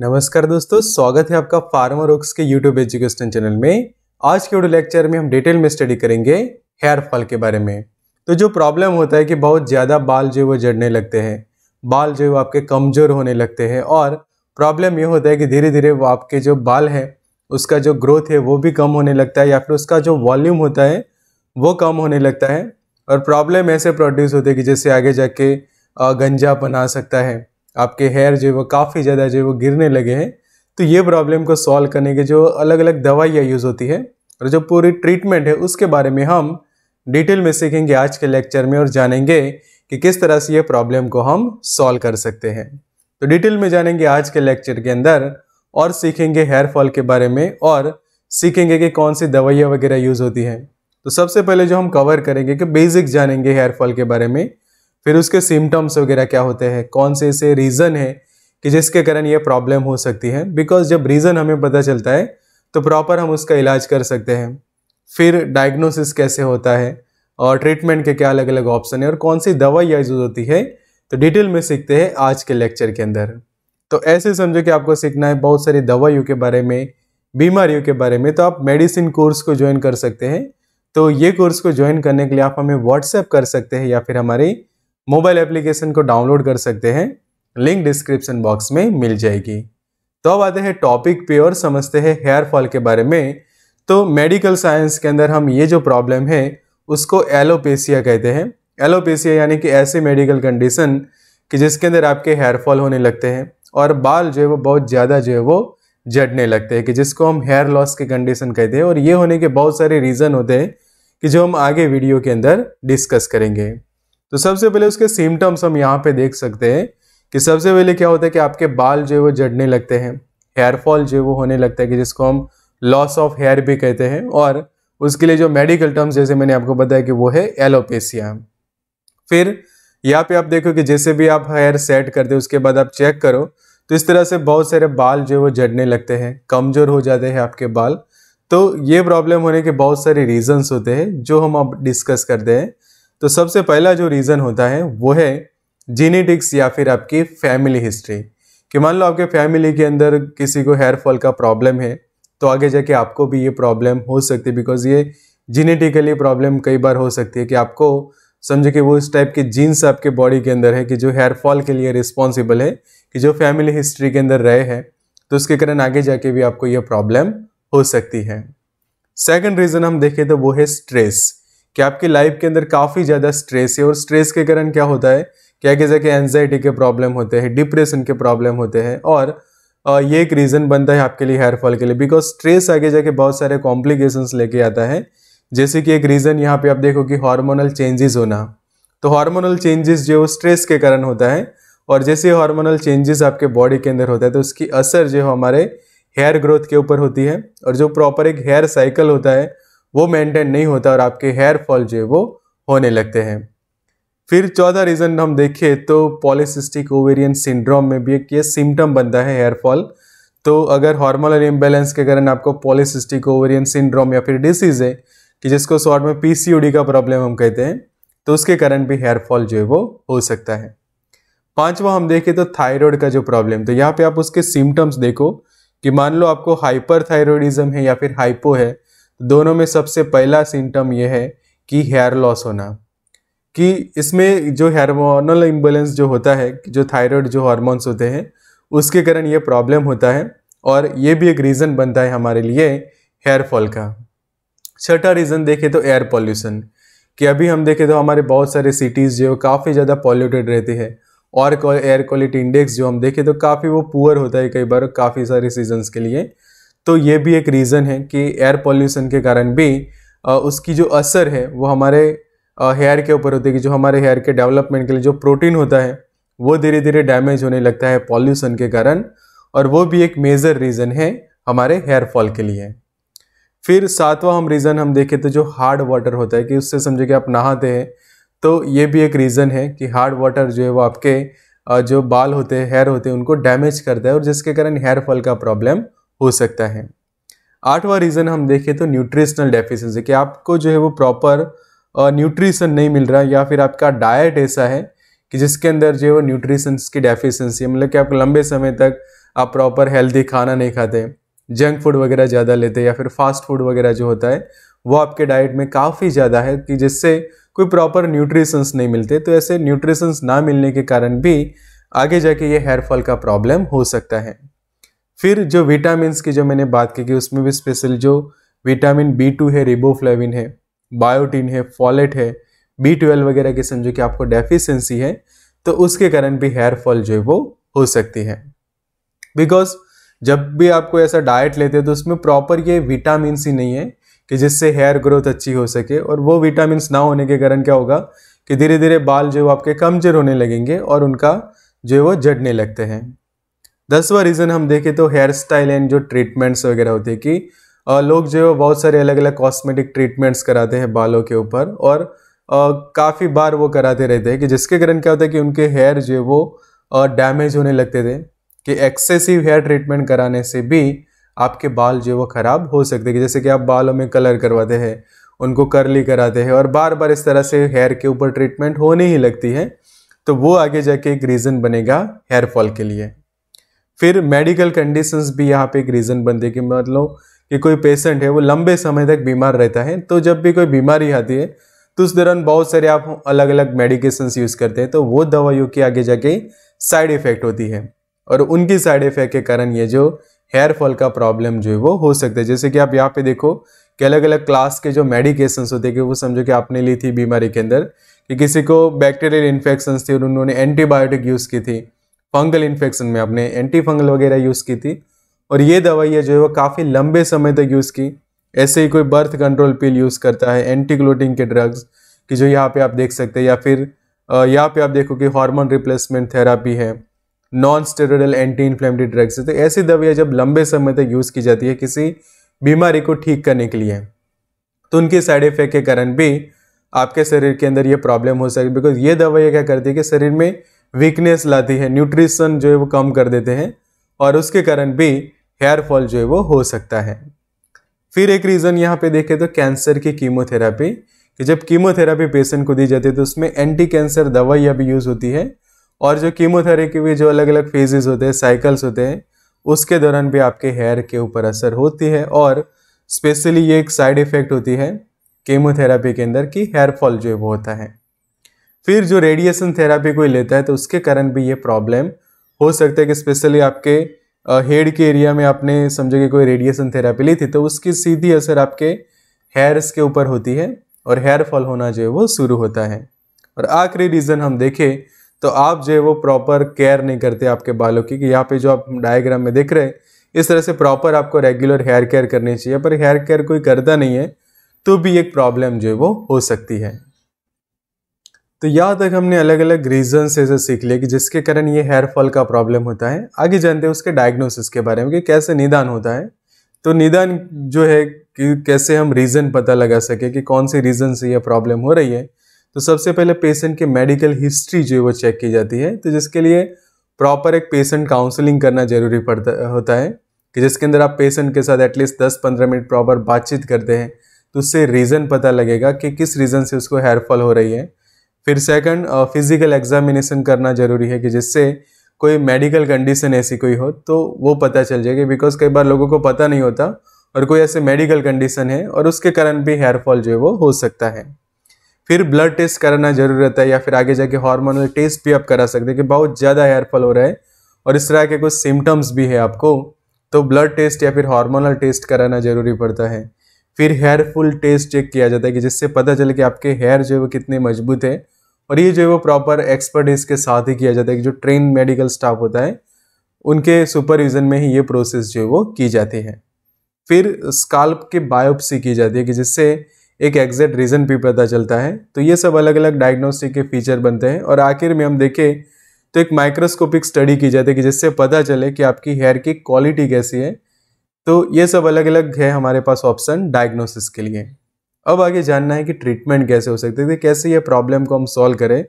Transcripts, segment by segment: नमस्कार दोस्तों, स्वागत है आपका फार्मर के YouTube एजुकेशन चैनल में। आज के वीडियो लेक्चर में हम डिटेल में स्टडी करेंगे हेयर फॉल के बारे में। तो जो प्रॉब्लम होता है कि बहुत ज़्यादा बाल जो है वो जड़ने लगते हैं, बाल जो है वो आपके कमज़ोर होने लगते हैं और प्रॉब्लम ये होता है कि धीरे धीरे वो आपके जो बाल है उसका जो ग्रोथ है वो भी कम होने लगता है या फिर उसका जो वॉल्यूम होता है वो कम होने लगता है और प्रॉब्लम ऐसे प्रोड्यूस होते हैं कि जैसे आगे जाके गंजापन आ सकता है, आपके हेयर जो है वो काफ़ी ज़्यादा जो है वो गिरने लगे हैं। तो ये प्रॉब्लम को सॉल्व करने के जो अलग अलग दवाइयाँ यूज़ होती है और जो पूरी ट्रीटमेंट है उसके बारे में हम डिटेल में सीखेंगे आज के लेक्चर में और जानेंगे कि किस तरह से ये प्रॉब्लम को हम सॉल्व कर सकते हैं। तो डिटेल में जानेंगे आज के लेक्चर के अंदर और सीखेंगे हेयर फॉल के बारे में और सीखेंगे कि कौन सी दवाइयाँ वगैरह यूज़ होती हैं। तो सबसे पहले जो हम कवर करेंगे कि बेसिक जानेंगे हेयर फॉल के बारे में, फिर उसके सिम्टम्स वगैरह क्या होते हैं, कौन से ऐसे रीज़न है कि जिसके कारण ये प्रॉब्लम हो सकती है, बिकॉज जब रीज़न हमें पता चलता है तो प्रॉपर हम उसका इलाज कर सकते हैं। फिर डायग्नोसिस कैसे होता है और ट्रीटमेंट के क्या अलग अलग ऑप्शन है और कौन सी दवाई यूज होती है, तो डिटेल में सीखते हैं आज के लेक्चर के अंदर। तो ऐसे समझो कि आपको सीखना है बहुत सारी दवाइयों के बारे में, बीमारियों के बारे में, तो आप मेडिसिन कोर्स को ज्वाइन कर सकते हैं। तो ये कोर्स को ज्वाइन करने के लिए आप हमें व्हाट्सएप कर सकते हैं या फिर हमारी मोबाइल एप्लीकेशन को डाउनलोड कर सकते हैं, लिंक डिस्क्रिप्शन बॉक्स में मिल जाएगी। तो अब आते हैं टॉपिक पे और समझते हैं हेयर फॉल के बारे में। तो मेडिकल साइंस के अंदर हम ये जो प्रॉब्लम है उसको एलोपेसिया कहते हैं। एलोपेसिया यानी कि ऐसे मेडिकल कंडीशन कि जिसके अंदर आपके हेयर फॉल होने लगते हैं और बाल जो है वो बहुत ज़्यादा जो है वो जड़ने लगते हैं, कि जिसको हम हेयर लॉस की कंडीशन कहते हैं। और ये होने के बहुत सारे रीज़न होते हैं कि जो हम आगे वीडियो के अंदर डिस्कस करेंगे। तो सबसे पहले उसके सिम्टम्स हम यहाँ पे देख सकते हैं कि सबसे पहले क्या होता है कि आपके बाल जो है वो जड़ने लगते हैं, हेयर फॉल जो है वो होने लगता है कि जिसको हम लॉस ऑफ हेयर भी कहते हैं और उसके लिए जो मेडिकल टर्म्स जैसे मैंने आपको बताया कि वो है एलोपेसिया। फिर यहाँ पे आप देखो कि जैसे भी आप हेयर सेट करते हो उसके बाद आप चेक करो तो इस तरह से बहुत सारे बाल जो है वो जड़ने लगते हैं, कमज़ोर हो जाते हैं आपके बाल। तो ये प्रॉब्लम होने के बहुत सारे रीजन्स होते हैं जो हम अब डिस्कस करते हैं। तो सबसे पहला जो रीज़न होता है वो है जीनेटिक्स या फिर आपकी फैमिली हिस्ट्री, कि मान लो आपके फैमिली के अंदर किसी को हेयर फॉल का प्रॉब्लम है तो आगे जाके आपको भी ये प्रॉब्लम हो सकती है, बिकॉज ये जीनेटिकली प्रॉब्लम कई बार हो सकती है कि आपको समझो कि वो इस टाइप के जीन्स आपके बॉडी के अंदर है कि जो हेयर फॉल के लिए रिस्पॉन्सिबल है, कि जो फैमिली हिस्ट्री के अंदर रहे हैं, तो उसके कारण आगे जाके भी आपको ये प्रॉब्लम हो सकती है। सेकेंड रीज़न हम देखें तो वो है स्ट्रेस, कि आपकी लाइफ के अंदर काफ़ी ज़्यादा स्ट्रेस है और स्ट्रेस के कारण क्या होता है कि आगे जाके एनजाइटी के प्रॉब्लम होते हैं, डिप्रेशन के प्रॉब्लम होते हैं और ये एक रीज़न बनता है आपके लिए हेयर फॉल के लिए, बिकॉज स्ट्रेस आगे जाके बहुत सारे कॉम्प्लिकेशंस लेके आता है। जैसे कि एक रीज़न यहाँ पे आप देखो कि हार्मोनल चेंजेस होना। तो हार्मोनल चेंजेस जो है वो स्ट्रेस के कारण होता है और जैसे हार्मोनल चेंजेस आपके बॉडी के अंदर होता है तो उसकी असर जो हमारे हेयर ग्रोथ के ऊपर होती है और जो प्रॉपर एक हेयर साइकिल होता है वो मेंटेन नहीं होता और आपके हेयर फॉल जो है वो होने लगते हैं। फिर चौथा रीज़न हम देखें तो पॉलीसिस्टिक ओवेरियन सिंड्रोम में भी एक ये सिम्टम बनता है हेयर फॉल। तो अगर हार्मोनल इम्बैलेंस के कारण आपको पॉलीसिस्टिक ओवेरियन सिंड्रोम या फिर डिसीज़ है कि जिसको शॉर्ट में पीसीओडी का प्रॉब्लम हम कहते हैं, तो उसके कारण भी हेयर फॉल जो है वो हो सकता है। पाँचवा हम देखें तो थायराइड का जो प्रॉब्लम, तो यहाँ पर आप उसके सिम्टम्स देखो कि मान लो आपको हाइपरथायरॉयडिज्म है या फिर हाइपो है, दोनों में सबसे पहला सिम्टम यह है कि हेयर लॉस होना, कि इसमें जो हार्मोनल इम्बैलेंस जो होता है, जो थायराइड जो हार्मोन्स होते हैं उसके कारण ये प्रॉब्लम होता है और ये भी एक रीज़न बनता है हमारे लिए हेयर फॉल का। छठा रीज़न देखें तो एयर पॉल्यूशन, कि अभी हम देखें तो हमारे बहुत सारे सिटीज़ जो काफ़ी ज़्यादा पॉल्यूटेड रहती है और एयर क्वालिटी इंडेक्स जो हम देखें तो काफ़ी वो पुअर होता है कई बार काफ़ी सारे सीजन्स के लिए। तो ये भी एक रीज़न है कि एयर पॉल्यूशन के कारण भी उसकी जो असर है वो हमारे हेयर के ऊपर होती है, कि जो हमारे हेयर के डेवलपमेंट के लिए जो प्रोटीन होता है वो धीरे धीरे डैमेज होने लगता है पॉल्यूशन के कारण और वो भी एक मेजर रीज़न है हमारे हेयर फॉल के लिए। फिर सातवां हम रीज़न हम देखें तो जो हार्ड वाटर होता है, कि उससे समझे कि आप नहाते हैं, तो ये भी एक रीज़न है कि हार्ड वाटर जो है वो आपके जो बाल होते हैं, हेयर होते हैं, उनको डैमेज करता है और जिसके कारण हेयर फॉल का प्रॉब्लम हो सकता है। आठवां रीज़न हम देखें तो न्यूट्रिशनल डेफिशिएंसी, कि आपको जो है वो प्रॉपर न्यूट्रिशन नहीं मिल रहा या फिर आपका डाइट ऐसा है कि जिसके अंदर जो है वो न्यूट्रिशंस की डेफिशिएंसी है, मतलब कि आप लंबे समय तक आप प्रॉपर हेल्दी खाना नहीं खाते, जंक फूड वगैरह ज़्यादा लेते या फिर फास्ट फूड वगैरह जो होता है वो आपके डाइट में काफ़ी ज़्यादा है कि जिससे कोई प्रॉपर न्यूट्रिशंस नहीं मिलते। तो ऐसे न्यूट्रिशंस ना मिलने के कारण भी आगे जाके ये हेयर फॉल का प्रॉब्लम हो सकता है। फिर जो विटामिन्स की जो मैंने बात की कि उसमें भी स्पेशल जो विटामिन B2 है, रिबोफ्लेविन है, बायोटिन है, फॉलेट है, B12 वगैरह की समझो कि आपको डेफिशिएंसी है तो उसके कारण भी हेयर फॉल जो है वो हो सकती है। बिकॉज जब भी आपको ऐसा डाइट लेते हैं तो उसमें प्रॉपर ये विटामिन ही नहीं है कि जिससे हेयर ग्रोथ अच्छी हो सके, और वो विटामिन ना होने के कारण क्या होगा कि धीरे धीरे बाल जो आपके कमजोर होने लगेंगे और उनका जो है वो जड़ने लगते हैं। 10वां रीज़न हम देखें तो हेयर स्टाइल एंड जो ट्रीटमेंट्स वगैरह होते हैं कि लोग जो है बहुत सारे अलग अलग कॉस्मेटिक ट्रीटमेंट्स कराते हैं बालों के ऊपर और काफ़ी बार वो कराते रहते हैं कि जिसके कारण क्या होता है कि उनके हेयर जो है वो डैमेज होने लगते थे कि एक्सेसिव हेयर ट्रीटमेंट कराने से भी आपके बाल जो है वो ख़राब हो सकते हैं। जैसे कि आप बालों में कलर करवाते हैं, उनको कर्ली कराते हैं और बार बार इस तरह से हेयर के ऊपर ट्रीटमेंट होने ही लगती है तो वो आगे जाके एक रीज़न बनेगा हेयर फॉल के लिए। फिर मेडिकल कंडीशंस भी यहाँ पे एक रीज़न बनते हैं कि मतलब कि कोई पेशेंट है वो लंबे समय तक बीमार रहता है तो जब भी कोई बीमारी आती है तो उस दौरान बहुत सारे आप अलग अलग मेडिकेशंस यूज़ करते हैं तो वो दवाइयों की आगे जाके साइड इफ़ेक्ट होती है और उनकी साइड इफ़ेक्ट के कारण ये जो हेयर फॉल का प्रॉब्लम जो है वो हो सकता है। जैसे कि आप यहाँ पे देखो कि अलग अलग क्लास के जो मेडिकेशंस होते हैं कि वो समझो कि आपने ली थी बीमारी के अंदर कि किसी को बैक्टीरियल इन्फेक्शंस थी और उन्होंने एंटीबायोटिक यूज़ की थी, फंगल इन्फेक्शन में आपने एंटी फंगल वगैरह यूज़ की थी और ये दवाइयाँ जो है वो काफ़ी लंबे समय तक यूज़ की। ऐसे ही कोई बर्थ कंट्रोल पिल यूज़ करता है, एंटी क्लोटिंग के ड्रग्स कि जो यहाँ पे आप देख सकते हैं, या फिर यहाँ पे आप देखो कि हार्मोन रिप्लेसमेंट थेरापी है, non steroidal anti inflammatory drugs है। तो ऐसी दवाइयाँ जब लंबे समय तक यूज़ की जाती है किसी बीमारी को ठीक करने के लिए तो उनके साइड इफ़ेक्ट के कारण भी आपके शरीर के अंदर ये प्रॉब्लम हो सकती है। बिकॉज ये दवाइयाँ क्या करती है कि शरीर में वीकनेस लाती है, न्यूट्रिशन जो है वो कम कर देते हैं और उसके कारण भी हेयर फॉल जो है वो हो सकता है। फिर एक रीज़न यहाँ पे देखें तो कैंसर की कीमोथेरापी कि जब कीमोथेरापी पेशेंट को दी जाती है तो उसमें एंटी कैंसर दवाइयाँ भी यूज़ होती है और जो कीमोथेरेपी के जो अलग अलग फेजेस होते हैं, साइकिल्स होते हैं, उसके दौरान भी आपके हेयर के ऊपर असर होती है और स्पेशली ये एक साइड इफ़ेक्ट होती है कीमोथेरापी के अंदर कि हेयर फॉल जो है वो होता है। फिर जो रेडिएशन थेरापी कोई लेता है तो उसके कारण भी ये प्रॉब्लम हो सकता है कि स्पेशली आपके हेड के एरिया में आपने समझो कि कोई रेडिएशन थेरापी ली थी तो उसकी सीधी असर आपके हेयर्स के ऊपर होती है और हेयर फॉल होना जो है वो शुरू होता है। और आखिरी रीज़न हम देखें तो आप जो है वो प्रॉपर केयर नहीं करते आपके बालों की कि यहाँ पे जो आप डायग्राम में देख रहे हैं इस तरह से प्रॉपर आपको रेगुलर हेयर केयर करनी चाहिए पर हेयर केयर कोई करता नहीं है तो भी एक प्रॉब्लम जो है वो हो सकती है। तो यहाँ तक हमने अलग अलग रीजन्स ऐसे सीख लिए कि जिसके कारण ये हेयर फॉल का प्रॉब्लम होता है। आगे जानते हैं उसके डायग्नोसिस के बारे में कि कैसे निदान होता है। तो निदान जो है कि कैसे हम रीज़न पता लगा सके कि कौन से रीज़न से यह प्रॉब्लम हो रही है तो सबसे पहले पेशेंट की मेडिकल हिस्ट्री जो है वो चेक की जाती है तो जिसके लिए प्रॉपर एक पेशेंट काउंसलिंग करना जरूरी पड़ता होता है कि जिसके अंदर आप पेशेंट के साथ एटलीस्ट 10-15 मिनट प्रॉपर बातचीत करते हैं तो उससे रीज़न पता लगेगा कि किस रीज़न से उसको हेयर फॉल हो रही है। फिर सेकंड फिज़िकल एग्जामिनेशन करना ज़रूरी है कि जिससे कोई मेडिकल कंडीशन ऐसी कोई हो तो वो पता चल जाएगी। बिकॉज कई बार लोगों को पता नहीं होता और कोई ऐसे मेडिकल कंडीशन है और उसके कारण भी हेयर फॉल जो है वो हो सकता है। फिर ब्लड टेस्ट करना जरूरी रहता है या फिर आगे जाके हार्मोनल टेस्ट भी आप करा सकते हैं कि बहुत ज़्यादा हेयर फॉल हो रहा है और इस तरह के कुछ सिम्टम्स भी है आपको तो ब्लड टेस्ट या फिर हार्मोनल टेस्ट कराना जरूरी पड़ता है। फिर हेयर फुल टेस्ट चेक किया जाता है कि जिससे पता चले कि आपके हेयर जो है वो कितने मजबूत है और ये जो है वो प्रॉपर एक्सपर्टीज़ के साथ ही किया जाता है कि जो ट्रेन मेडिकल स्टाफ होता है उनके सुपरविज़न में ही ये प्रोसेस जो है वो की जाती है। फिर स्काल्प की बायोप्सी की जाती है कि जिससे एक एग्जैक्ट रीज़न भी पता चलता है। तो ये सब अलग अलग डायग्नोस्टिक के फीचर बनते हैं और आखिर में हम देखें तो एक माइक्रोस्कोपिक स्टडी की जाती है कि जिससे पता चले कि आपकी हेयर की क्वालिटी कैसी है। तो ये सब अलग अलग है हमारे पास ऑप्शन डायग्नोसिस के लिए। अब आगे जानना है कि ट्रीटमेंट कैसे हो सकते थे, कैसे ये प्रॉब्लम को हम सॉल्व करें।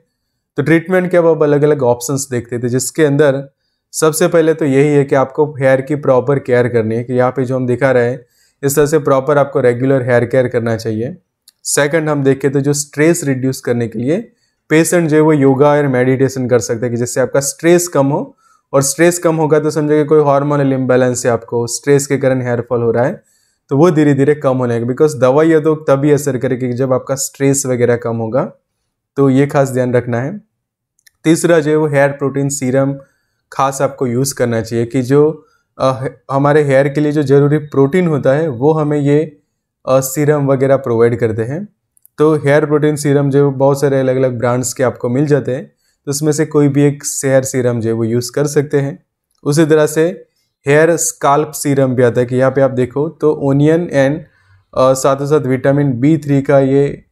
तो ट्रीटमेंट के अब अलग अलग ऑप्शंस देखते थे जिसके अंदर सबसे पहले तो यही है कि आपको हेयर की प्रॉपर केयर करनी है कि यहाँ पे जो हम दिखा रहे हैं इस तरह से प्रॉपर आपको रेगुलर हेयर केयर करना चाहिए। सेकंड हम देखें तो जो स्ट्रेस रिड्यूस करने के लिए पेशेंट जो है वो योगा और मेडिटेशन कर सकते हैं कि जिससे आपका स्ट्रेस कम हो और स्ट्रेस कम होगा तो समझेंगे कोई हार्मोनल इम्बैलेंस है, आपको स्ट्रेस के कारण हेयरफॉल हो रहा है, तो वो धीरे धीरे कम होने लगेगा। बिकॉज दवाई या तो तभी असर करेगी जब आपका स्ट्रेस वगैरह कम होगा, तो ये खास ध्यान रखना है। तीसरा जो है वो हेयर प्रोटीन सीरम खास आपको यूज़ करना चाहिए कि जो हमारे हेयर के लिए जो ज़रूरी प्रोटीन होता है वो हमें ये सीरम वगैरह प्रोवाइड करते हैं। तो हेयर प्रोटीन सीरम जो बहुत सारे अलग अलग ब्रांड्स के आपको मिल जाते हैं, तो उसमें से कोई भी एक हेयर सीरम जो है वो यूज़ कर सकते हैं। उसी तरह से हेयर स्काल्प सीरम भी आता है कि यहाँ पे आप देखो तो ओनियन एंड साथों साथ विटामिन B3 का ये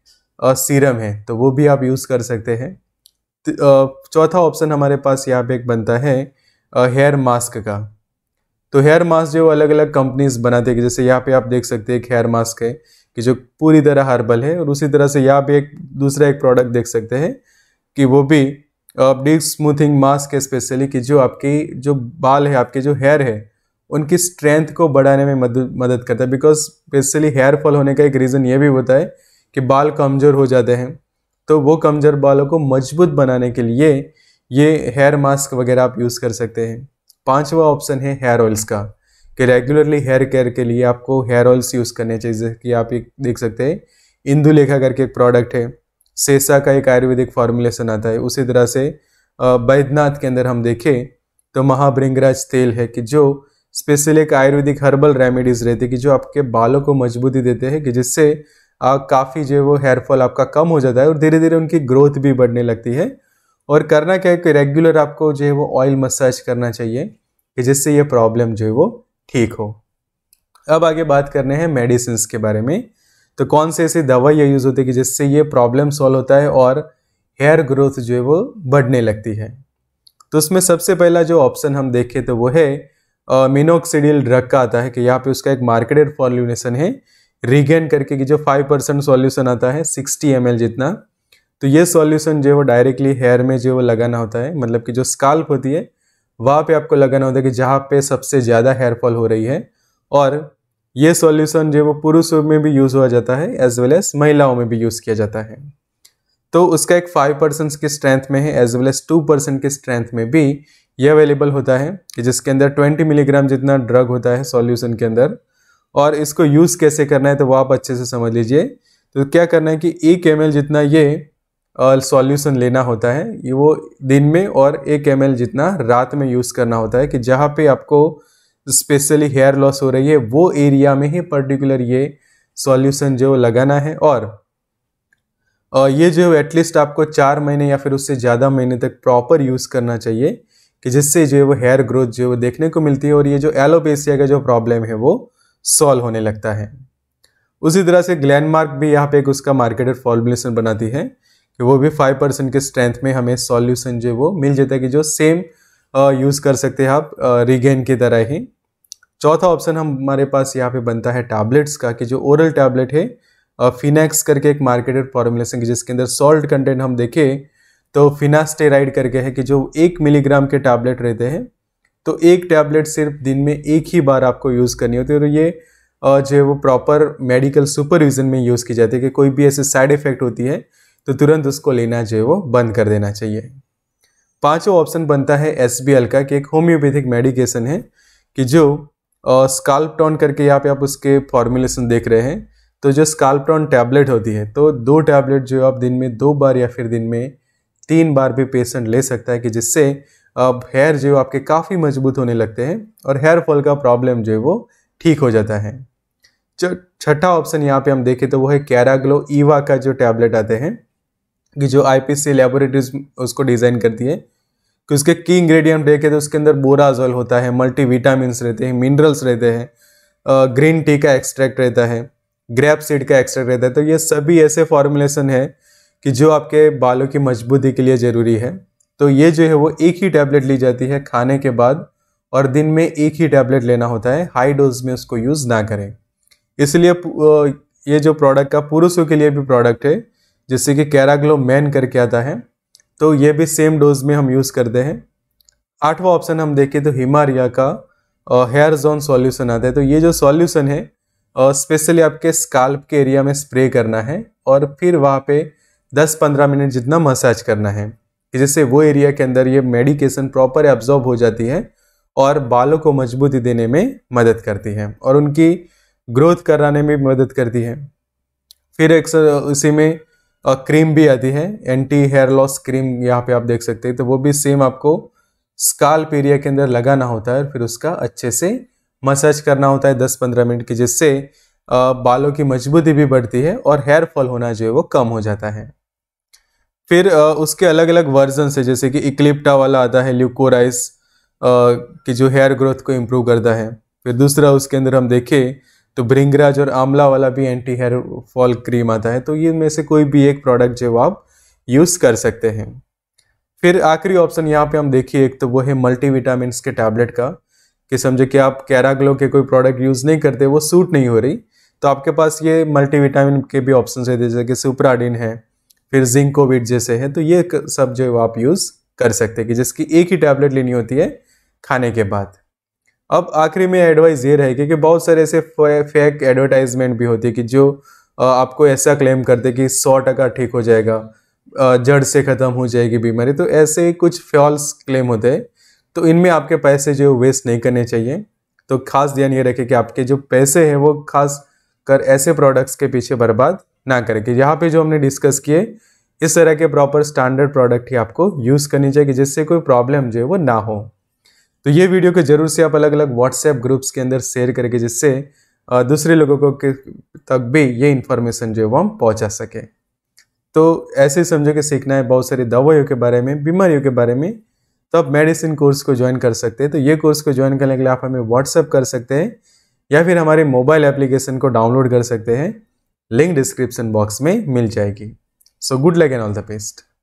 सीरम है, तो वो भी आप यूज़ कर सकते हैं। चौथा ऑप्शन हमारे पास यहाँ पे एक बनता है हेयर मास्क का। तो हेयर मास्क जो अलग अलग कंपनीज बनाते हैं, जैसे यहाँ पे आप देख सकते हैं एक हेयर मास्क है कि जो पूरी तरह हर्बल है, और उसी तरह से यहाँ पे एक दूसरा एक प्रोडक्ट देख सकते हैं कि वो भी डीप स्मूथिंग मास्क है, स्पेशली कि जो आपकी जो बाल है, आपके जो हेयर है, उनकी स्ट्रेंथ को बढ़ाने में मदद करता है। बिकॉज स्पेशली हेयर फॉल होने का एक रीज़न ये भी होता है कि बाल कमज़ोर हो जाते हैं, तो वो कमज़ोर बालों को मजबूत बनाने के लिए ये हेयर मास्क वगैरह आप यूज़ कर सकते हैं। पांचवा ऑप्शन है हेयर ऑयल्स का कि रेगुलरली हेयर केयर के लिए आपको हेयर ऑयल्स यूज़ करने चाहिए। जैसे कि आप एक देख सकते हैं इंदुलेखा करके एक प्रोडक्ट है, सेसा का एक आयुर्वेदिक फॉर्मुलेशन आता है। उसी तरह से बैद्यनाथ के अंदर हम देखें तो महाभृंगराज तेल है कि जो स्पेशली एक आयुर्वेदिक हर्बल रेमेडीज़ रहती है कि जो आपके बालों को मजबूती देते हैं, कि जिससे काफ़ी जो है वो हेयरफॉल आपका कम हो जाता है और धीरे धीरे उनकी ग्रोथ भी बढ़ने लगती है। और करना क्या है कि रेगुलर आपको जो है वो ऑयल मसाज करना चाहिए कि जिससे ये प्रॉब्लम जो है वो ठीक हो। अब आगे बात करने हैं मेडिसिन के बारे में, तो कौन से ऐसी दवाइयाँ यूज़ होती है कि जिससे ये प्रॉब्लम सॉल्व होता है और हेयर ग्रोथ जो है वो बढ़ने लगती है। तो उसमें सबसे पहला जो ऑप्शन हम देखें तो वो है मिनोक्सिडिल ड्रग का आता है कि यहाँ पे उसका एक मार्केटेड फॉर्मुलेशन है रिगेन करके कि जो 5% सॉल्यूशन आता है 60 ml जितना। तो ये सॉल्यूशन जो है वो डायरेक्टली हेयर में जो है वो लगाना होता है, मतलब कि जो स्काल्प होती है वहाँ पर आपको लगाना होता है कि जहाँ पर सबसे ज़्यादा हेयरफॉल हो रही है। और ये सॉल्यूशन जो है वो पुरुषों में भी यूज़ हुआ जाता है एज वेल एज महिलाओं में भी यूज़ किया जाता है। तो उसका एक 5% की स्ट्रेंथ में है एज वेल एज 2% की स्ट्रेंथ में भी ये अवेलेबल होता है कि जिसके अंदर 20 mg जितना ड्रग होता है सॉल्यूशन के अंदर। और इसको यूज़ कैसे करना है तो वो आप अच्छे से समझ लीजिए। तो क्या करना है कि 1 ml जितना ये सॉल्यूशन लेना होता है, ये वो दिन में, और 1 ml जितना रात में यूज़ करना होता है कि जहाँ पर आपको स्पेशली हेयर लॉस हो रही है वो एरिया में ही पर्टिकुलर ये सॉल्यूशन जो लगाना है। और ये जो है एटलीस्ट आपको 4 महीने या फिर उससे ज़्यादा महीने तक प्रॉपर यूज़ करना चाहिए कि जिससे जो है वो हेयर ग्रोथ जो है वो देखने को मिलती है और ये जो एलोपेसिया का जो प्रॉब्लम है वो सॉल्व होने लगता है। उसी तरह से ग्लैनमार्क भी यहाँ पे एक उसका मार्केटेड फॉर्मुलेशन बनाती है कि वो भी 5% के स्ट्रेंथ में हमें सॉल्यूशन जो है वो मिल जाता है कि जो सेम यूज़ कर सकते हैं आप रिगेन की तरह ही। चौथा ऑप्शन हमारे पास यहाँ पे बनता है टैबलेट्स का कि जो ओरल टैबलेट है फिनैक्स करके एक मार्केटेड फॉर्मुलेशन की जिसके अंदर सॉल्ट कंटेंट हम देखें तो फिनास्टेराइड करके है कि जो 1 mg के टैबलेट रहते हैं। तो एक टैबलेट सिर्फ दिन में एक ही बार आपको यूज़ करनी होती है और ये जो है वो प्रॉपर मेडिकल सुपरविज़न में यूज़ की जाती है कि कोई भी ऐसे साइड इफ़ेक्ट होती है तो तुरंत उसको लेना जो है वो बंद कर देना चाहिए। पाँचों ऑप्शन बनता है SBL का कि एक होम्योपैथिक मेडिकेशन है कि जो स्काल्पटॉन करके यहाँ पे आप उसके फॉर्मुलेशन देख रहे हैं। तो जो स्काल्पटॉन टैबलेट होती है तो 2 टैबलेट जो आप दिन में 2 बार या फिर दिन में 3 बार भी पेशेंट ले सकता है कि जिससे अब हेयर जो आपके काफ़ी मजबूत होने लगते हैं और हेयर फॉल का प्रॉब्लम जो है वो ठीक हो जाता है। छठा ऑप्शन यहाँ पे हम देखें तो वो है कैराग्लो ईवा का जो टैबलेट आते हैं कि जो IPC लेबोरेटरीज उसको डिज़ाइन करती है कि उसके की इंग्रेडिएंट देखें तो उसके अंदर बोराजोल होता है, मल्टीविटामिन्स रहते हैं, मिनरल्स रहते हैं, ग्रीन टी का एक्सट्रैक्ट रहता है, ग्रेप सीड का एक्सट्रैक्ट रहता है। तो ये सभी ऐसे फॉर्मुलेशन है कि जो आपके बालों की मजबूती के लिए ज़रूरी है। तो ये जो है वो एक ही टैबलेट ली जाती है खाने के बाद और दिन में एक ही टैबलेट लेना होता है, हाई डोज में उसको यूज़ ना करें। इसलिए ये जो प्रोडक्ट का पुरुषों के लिए भी प्रोडक्ट है जिससे कि कैराग्लो मैन करके आता है, तो ये भी सेम डोज में हम यूज़ करते हैं। 8वां ऑप्शन हम देखें तो हिमालया का हेयर जोन सॉल्यूशन आता है। तो ये जो सॉल्यूशन है स्पेशली आपके स्काल्प के एरिया में स्प्रे करना है और फिर वहाँ पे 10-15 मिनट जितना मसाज करना है जिससे वो एरिया के अंदर ये मेडिकेशन प्रॉपर एब्जॉर्ब हो जाती है और बालों को मजबूती देने में मदद करती है और उनकी ग्रोथ कराने में मदद करती है। फिर एक उसी में क्रीम भी आती है, एंटी हेयर लॉस क्रीम, यहाँ पे आप देख सकते हैं। तो वो भी सेम आपको स्काल्प एरिया के अंदर लगाना होता है और फिर उसका अच्छे से मसाज करना होता है 10-15 मिनट की, जिससे बालों की मजबूती भी बढ़ती है और हेयर फॉल होना जो है वो कम हो जाता है। फिर उसके अलग अलग वर्जन है, जैसे कि इक्लिप्टा वाला आता है ल्यूकोराइज कि जो हेयर ग्रोथ को इम्प्रूव करता है। फिर दूसरा उसके अंदर हम देखें तो भृंगराज और आंवला वाला भी एंटी हेयर फॉल क्रीम आता है। तो ये में से कोई भी एक प्रोडक्ट जो आप यूज़ कर सकते हैं। फिर आखिरी ऑप्शन यहाँ पे हम देखिए, एक तो वो है मल्टीविटामिन के टैबलेट का कि समझे कि आप कैराग्लो के कोई प्रोडक्ट यूज़ नहीं करते, वो सूट नहीं हो रही, तो आपके पास ये मल्टीविटामिन के भी ऑप्शन है, जैसे कि सुप्राडिन है, फिर जिंकोविट जैसे हैं। तो ये सब जो है आप यूज़ कर सकते हैं कि जिसकी एक ही टैबलेट लेनी होती है खाने के बाद। अब आखिरी में एडवाइस ये रहेगी कि बहुत सारे ऐसे फेक एडवर्टाइजमेंट भी होती है कि जो आपको ऐसा क्लेम करते कि 100% ठीक हो जाएगा, जड़ से ख़त्म हो जाएगी बीमारी। तो ऐसे कुछ फॉल्स क्लेम होते हैं, तो इनमें आपके पैसे जो वेस्ट नहीं करने चाहिए। तो खास ध्यान ये रखें कि आपके जो पैसे हैं वो खास कर ऐसे प्रोडक्ट्स के पीछे बर्बाद ना करें कि यहाँ पर जो हमने डिस्कस किए इस तरह के प्रॉपर स्टैंडर्ड प्रोडक्ट ही आपको यूज़ करनी चाहिए जिससे कोई प्रॉब्लम जो है वो ना हो। तो ये वीडियो को जरूर से आप अलग अलग व्हाट्सएप ग्रुप्स के अंदर शेयर करके जिससे दूसरे लोगों को तक भी ये इन्फॉर्मेशन जो है हम पहुँचा सके। तो ऐसे ही समझो कि सीखना है बहुत सारी दवाइयों के बारे में, बीमारियों के बारे में, तो आप मेडिसिन कोर्स को ज्वाइन कर सकते हैं। तो ये कोर्स को ज्वाइन करने के लिए आप हमें व्हाट्सएप कर सकते हैं या फिर हमारे मोबाइल एप्लीकेशन को डाउनलोड कर सकते हैं, लिंक डिस्क्रिप्शन बॉक्स में मिल जाएगी। So good luck and all the best.